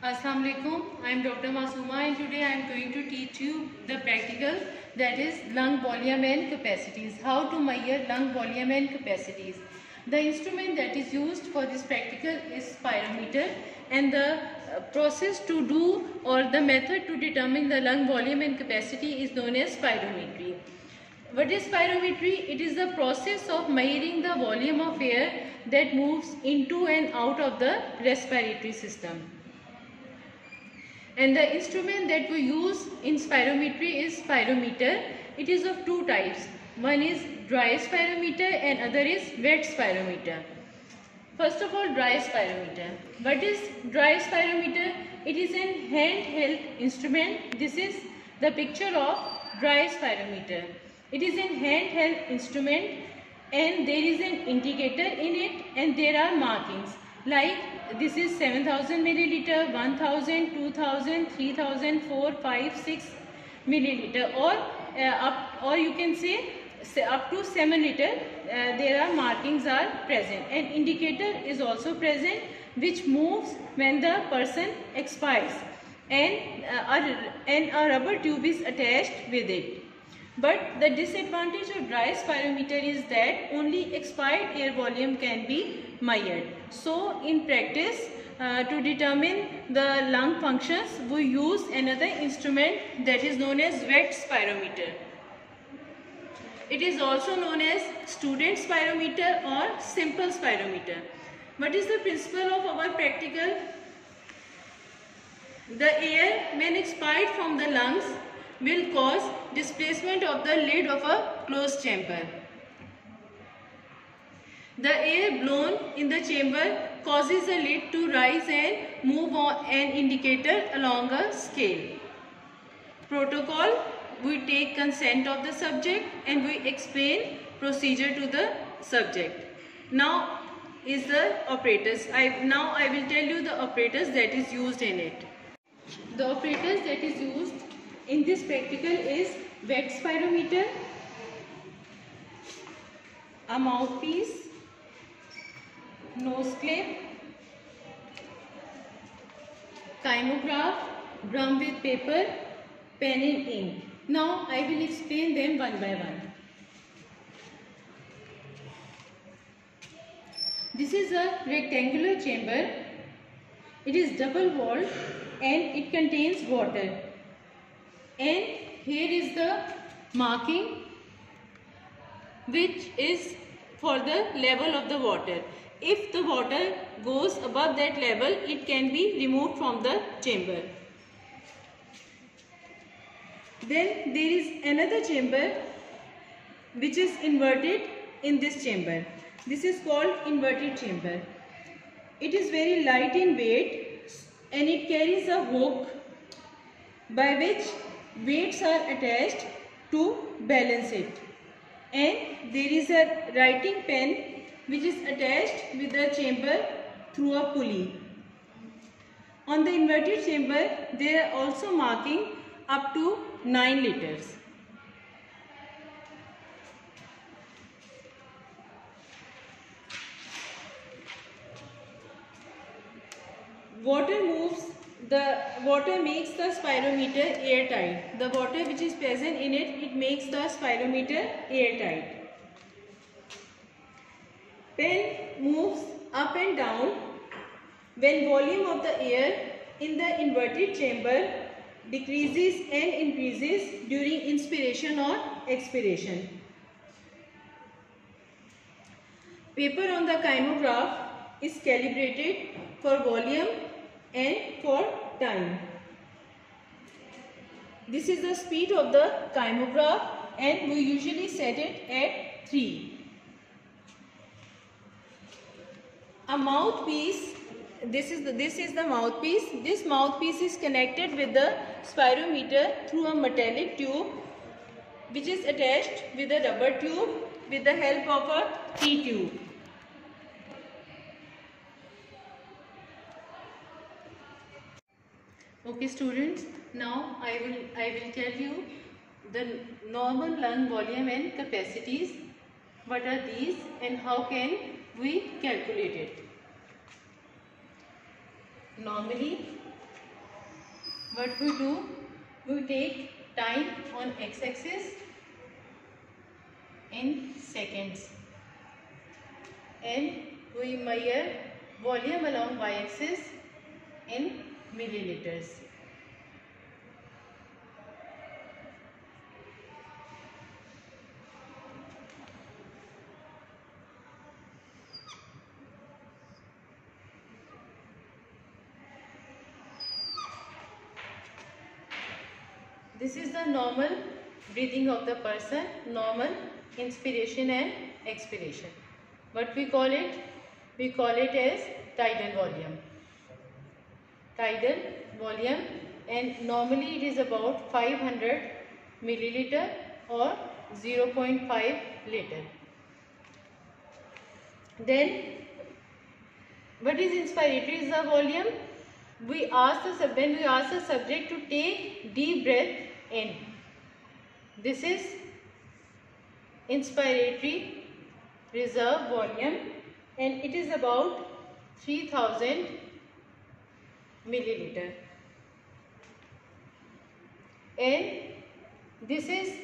Assalamu alaikum. I am Dr. Masooma and today I am going to teach you the practical, that is lung volume and capacities. How to measure lung volume and capacities. The instrument that is used for this practical is spirometer, and the process to do or the method to determine the lung volume and capacity is known as spirometry. What is spirometry? It is the process of measuring the volume of air that moves into and out of the respiratory system. And the instrument that we use in spirometry is spirometer. It is of two types. One is dry spirometer and other is wet spirometer. First of all, dry spirometer. What is dry spirometer? It is a handheld instrument. This is the picture of dry spirometer. It is a handheld instrument and there is an indicator in it and there are markings. Like this is 7,000 milliliter, 1,000, 2,000, 3,000, 4, 5, 6 milliliter, or you can say up to 7 liter. There are markings are present. An indicator is also present, which moves when the person expires, and a rubber tube is attached with it. But the disadvantage of dry spirometer is that only expired air volume can be measured. So in practice, to determine the lung functions, we use another instrument that is known as wet spirometer. It is also known as student spirometer or simple spirometer. What is the principle of our practical? The air, when expired from the lungs, will cause displacement of the lid of a closed chamber. The air blown in the chamber causes the lid to rise and move on an indicator along a scale. Protocol, we take consent of the subject and we explain procedure to the subject. Now is the operators. Now I will tell you the operators that is used in it. The operators that is used in this practical is wet spirometer, a mouthpiece, nose clip, kymograph, drum with paper, pen and ink. Now I will explain them one by one. This is a rectangular chamber. It is double walled and it contains water. And here is the marking which is for the level of the water. If the water goes above that level, it can be removed from the chamber. Then there is another chamber which is inverted in this chamber. This is called inverted chamber. It is very light in weight and it carries a hook by which weights are attached to balance it, and there is a writing pen which is attached with the chamber through a pulley. On the inverted chamber there are also marking up to 9 liters. Water makes the spirometer airtight. The water which is present in it, it makes the spirometer airtight. Pen moves up and down when volume of the air in the inverted chamber decreases and increases during inspiration or expiration. Paper on the kymograph is calibrated for volume and for time. This is the speed of the kymograph and we usually set it at 3. A mouthpiece, this is the mouthpiece. This mouthpiece is connected with the spirometer through a metallic tube which is attached with a rubber tube with the help of a T-tube. Okay students, now I will tell you the normal lung volume and capacities. What are these and how can we calculate it? Normally what we do, we take time on x-axis in seconds and we measure volume along y-axis in milliliters. This is the normal breathing of the person, normal inspiration and expiration. What we call it? We call it as tidal volume. Tidal volume, and normally it is about 500 milliliter or 0.5 liter. Then what is inspiratory is the volume. We ask the subject to take deep breath in. This is inspiratory reserve volume and it is about 3000 milliliter. And this is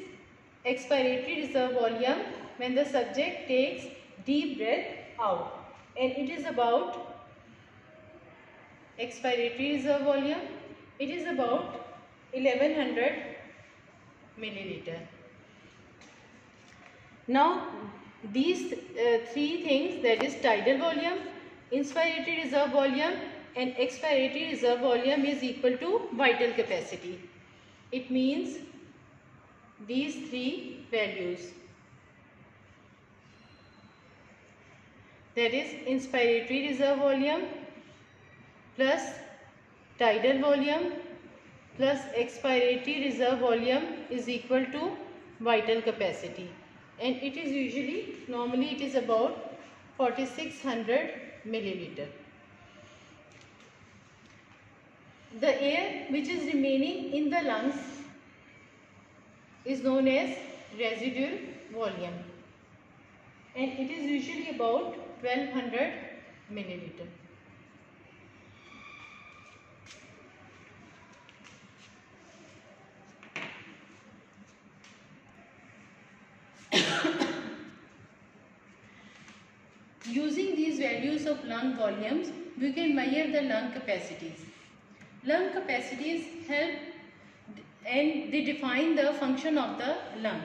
expiratory reserve volume when the subject takes deep breath out and it is about expiratory reserve volume, it is about 1100 milliliter. Now these three things, that is tidal volume, inspiratory reserve volume and expiratory reserve volume is equal to vital capacity. It means these three values, that is inspiratory reserve volume plus tidal volume plus expiratory reserve volume is equal to vital capacity, and it is usually, normally it is about 4600 milliliter. The air which is remaining in the lungs is known as residual volume and it is usually about 1200 milliliter. Using these values of lung volumes, we can measure the lung capacities. Lung capacities help and they define the function of the lung.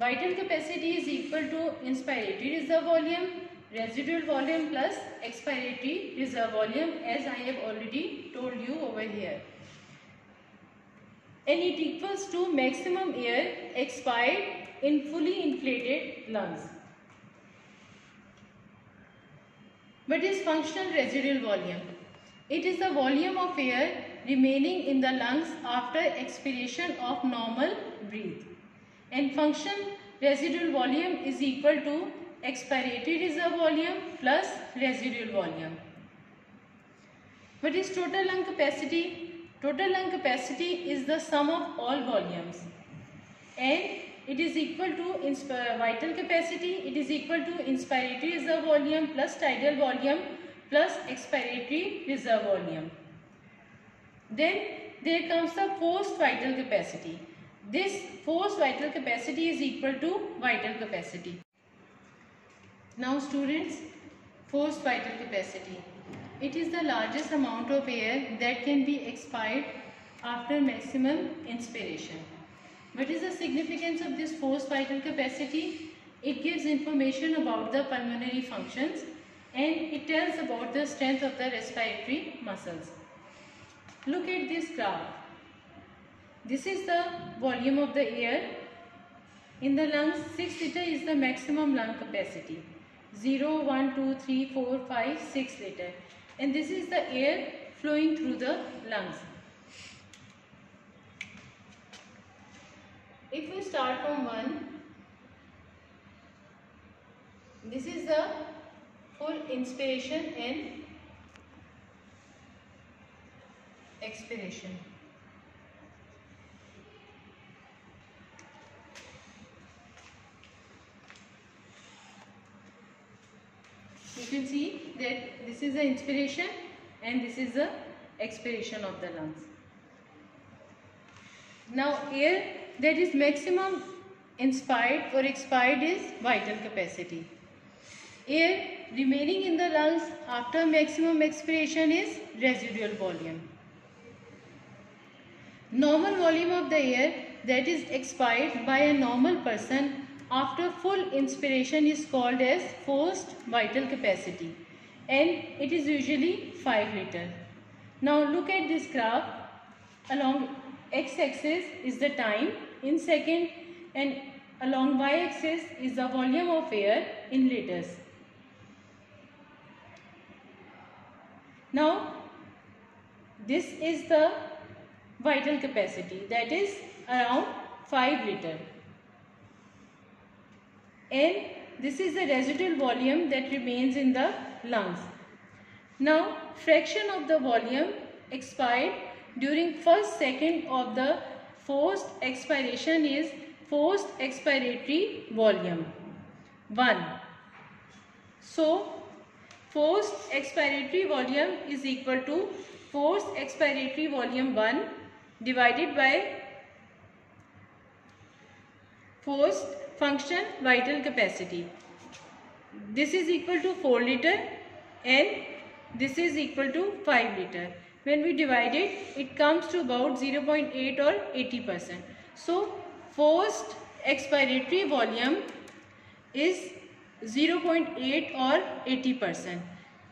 Vital capacity is equal to inspiratory reserve volume, residual volume plus expiratory reserve volume, as I have already told you over here. And it equals to maximum air expired in fully inflated lungs. What is functional residual volume? It is the volume of air remaining in the lungs after expiration of normal breath. And functional residual volume is equal to expiratory reserve volume plus residual volume. What is total lung capacity? Total lung capacity is the sum of all volumes, and it is equal to vital capacity, it is equal to inspiratory reserve volume plus tidal volume plus expiratory reserve volume. Then there comes the forced vital capacity. This forced vital capacity is equal to vital capacity. Now students, forced vital capacity. It is the largest amount of air that can be expired after maximum inspiration. What is the significance of this forced vital capacity? It gives information about the pulmonary functions and it tells about the strength of the respiratory muscles. Look at this graph. This is the volume of the air in the lungs. 6 liter is the maximum lung capacity. 0, 1, 2, 3, 4, 5, 6 liter. And this is the air flowing through the lungs. If we start from 1, this is the full inspiration and expiration. You can see that this is the inspiration and this is the expiration of the lungs. Now here there is maximum inspired or expired is vital capacity. Air remaining in the lungs after maximum expiration is residual volume. Normal volume of the air that is expired by a normal person after full inspiration is called as forced vital capacity, and it is usually 5 liter. Now look at this graph. Along x-axis is the time in second and along y-axis is the volume of air in liters. Now this is the vital capacity, that is around 5 liter, and this is the residual volume that remains in the lungs. Now fraction of the volume expired during first second of the forced expiration is forced expiratory volume 1. So forced expiratory volume is equal to forced expiratory volume 1 divided by forced function vital capacity. This is equal to 4 liter and this is equal to 5 liter. When we divide it, it comes to about 0.8 or 80%. So forced expiratory volume is 0.8 or 80%,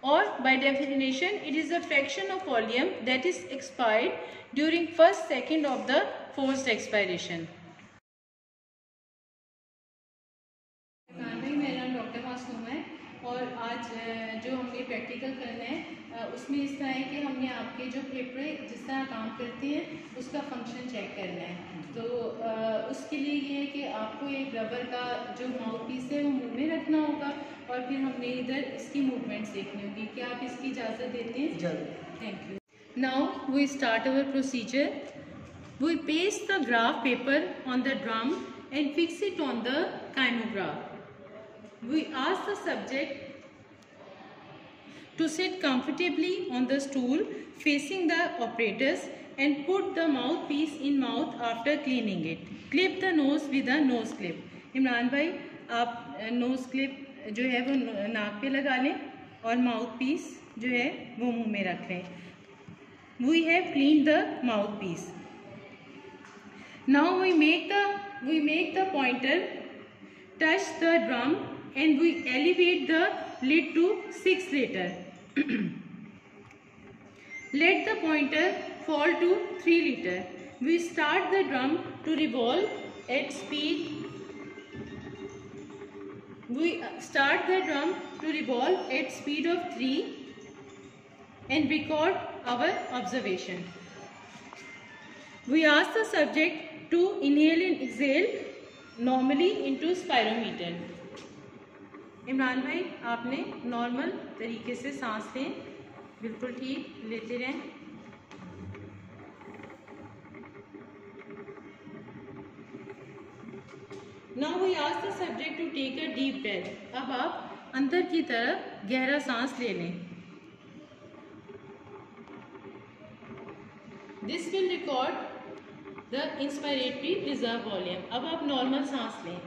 or by definition it is a fraction of volume that is expired during first second of the forced expiration. मेरा नाम doctor Masuma है और आज जो हमने practical करना है उसमें इस तरह है कि हमने आपके जो फेफड़े जिस तरह काम करते हैं उसका फंक्शन चेक करना है। तो उसके लिए ये है कि आपको एक रबर का जो माउथ पीस है वो मुंह में रखना होगा और फिर हमने इधर इसकी मूवमेंट्स देखनी होगी। क्या आप इसकी इजाज़त देते हैं? जरूर। Thank you. Now we start our procedure. We paste the graph paper on the drum and fix it on the kymograph. We ask the subject to sit comfortably on the stool facing the apparatus and put the mouthpiece in mouth after cleaning it. Clip the nose with a nose clip. Imran भाई आप nose clip जो है वो नाक पे लगा लें और mouthpiece जो है वो मुंह में रख लें. We have cleaned the mouthpiece. Now we make the pointer touch the drum and we elevate the lid to 6 liter. Let the pointer fall to 3 liter. We start the drum to revolve at speed. We start the drum to revolve at speed of 3 and record our observation. We ask the subject to inhale and exhale normally into spirometer. Imran भाई आपने normal तरीके से सांस लें, बिल्कुल ठीक लेते रहें. Now we ask the subject to take a deep breath. अब आप अंदर की तरफ गहरा सांस ले लें. This will record the inspiratory reserve volume. अब आप नॉर्मल सांस लें.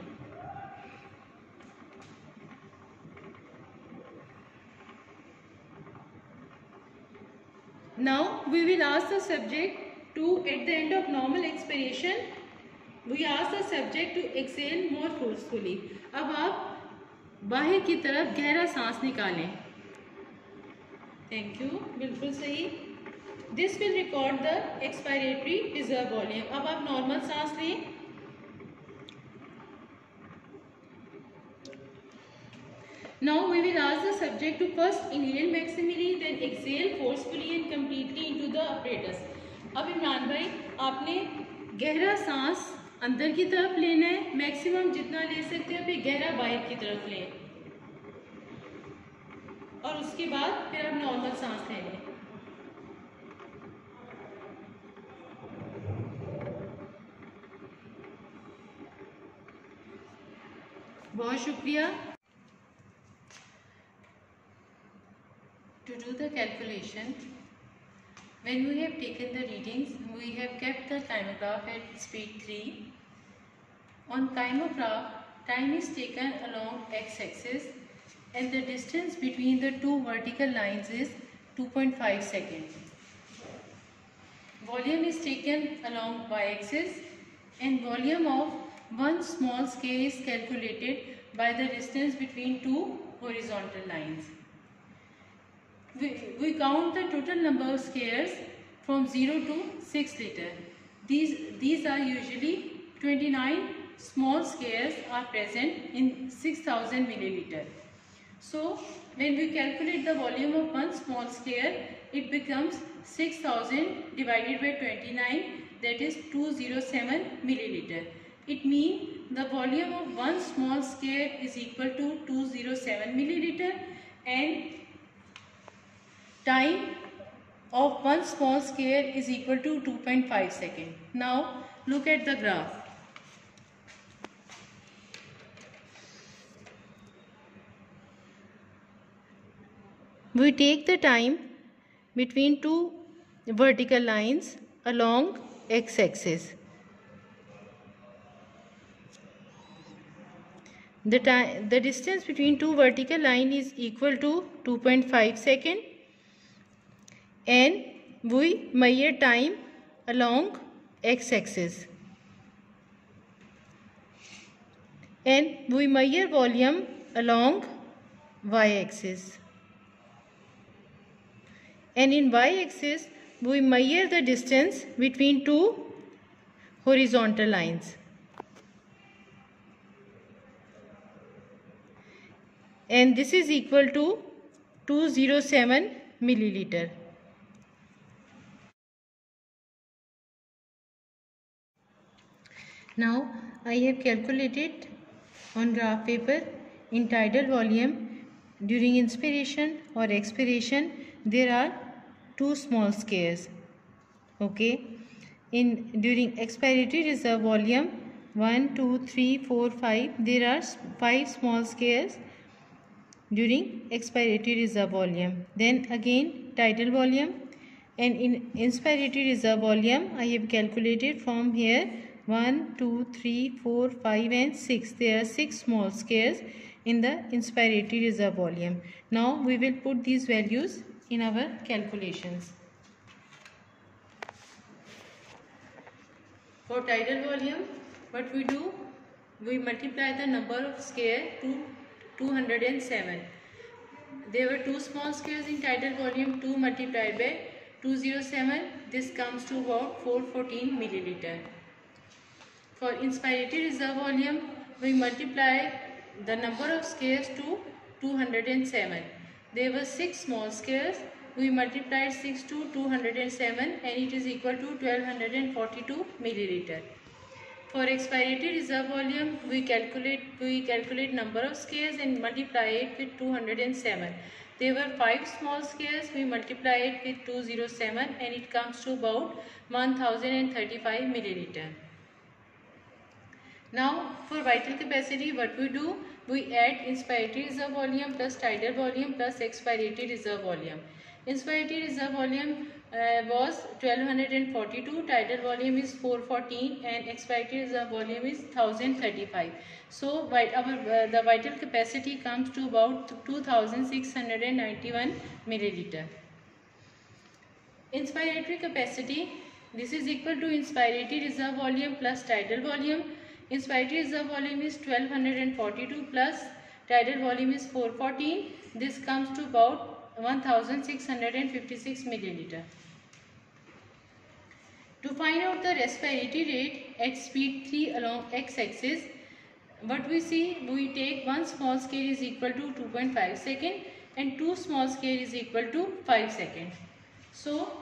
Now we will ask the subject to, at the end of normal expiration, we ask the subject to exhale more forcefully. अब आप बाहर की तरफ गहरा सांस निकालें. Thank you, बिल्कुल सही. This will record the expiratory reserve volume. अब आप normal सांस लें. Now we will ask the subject to first inhale maximally, then exhale forcefully and completely into the apparatus. अब इमरान भाई आपने गहरा सांस अंदर की तरफ लेना है, मैक्सिमम जितना ले सकते हैं, फिर गहरा बाहर की तरफ लें और उसके बाद फिर आप नॉर्मल सांस लें. बहुत शुक्रिया. To do the calculation, When we have taken the readings, we have kept the kymograph at speed 3. On kymograph, time is taken along x-axis and the distance between the two vertical lines is 2.5 seconds. Volume is taken along y-axis and volume of one small scale is calculated by the distance between two horizontal lines. We count the total number of squares from 0 to 6 liter. These are usually 29 small squares are present in 6000 milliliter. So when we calculate the volume of one small square, it becomes 6000 divided by 29, that is 207 milliliter. It means the volume of one small square is equal to 207 milliliter, and time of one small square is equal to 2.5 seconds. Now look at the graph. We take the time between two vertical lines along x-axis. The distance between two vertical lines is equal to 2.5 seconds, and we measure time along x-axis, and we measure volume along y-axis, and in y-axis we measure the distance between two horizontal lines. And this is equal to 207 milliliter. Now I have calculated on graph paper in tidal volume during inspiration or expiration there are two small squares. Okay. During expiratory reserve volume 1, 2, 3, 4, 5 there are 5 small squares during expiratory reserve volume. Then again tidal volume, and in inspiratory reserve volume I have calculated from here 1, 2, 3, 4, 5 and 6. There are 6 small squares in the inspiratory reserve volume. Now we will put these values in our calculations. For tidal volume, what we do? We multiply the number of squares to 207. There were two small squares in tidal volume. 2 multiplied by 207. This comes to about 414 milliliter. For inspiratory reserve volume, we multiply the number of squares to 207. There were 6 small squares. We multiplied 6 to 207, and it is equal to 1242 milliliter. For expiratory reserve volume, we calculate number of squares and multiply it with 207. There were 5 small squares. We multiply it with 207, and it comes to about 1035 milliliter. Now for vital capacity, what we do? We add inspiratory reserve volume plus tidal volume plus expiratory reserve volume. Inspiratory reserve volume was 1242, tidal volume is 414, and expiratory reserve volume is 1035. So the vital capacity comes to about 2691 milliliter. Inspiratory capacity, this is equal to inspiratory reserve volume plus tidal volume. Inspiratory reserve volume is 1242 plus tidal volume is 414. This comes to about 1656 milliliter. To find out the respiratory rate at speed 3 along x-axis, what we see, we take one small scale is equal to 2.5 second and two small scale is equal to 5 second. So,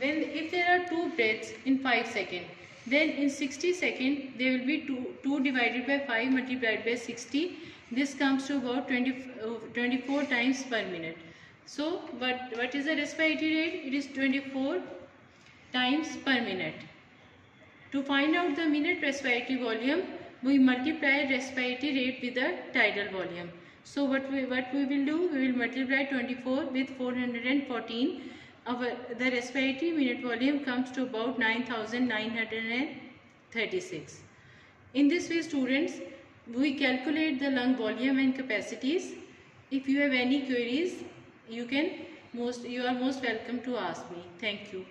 if there are two breaths in 5 second, then in 60 second there will be 2 divided by 5 multiplied by 60. This comes to about 24 times per minute. So, what is the respiratory rate? It is 24 times per minute. To find out the minute respiratory volume, we multiply respiratory rate with the tidal volume. So, what we will do? We will multiply 24 with 414. the respiratory unit volume comes to about 9,936. In this way, students, we calculate the lung volume and capacities. If you have any queries, you are most welcome to ask me. Thank you.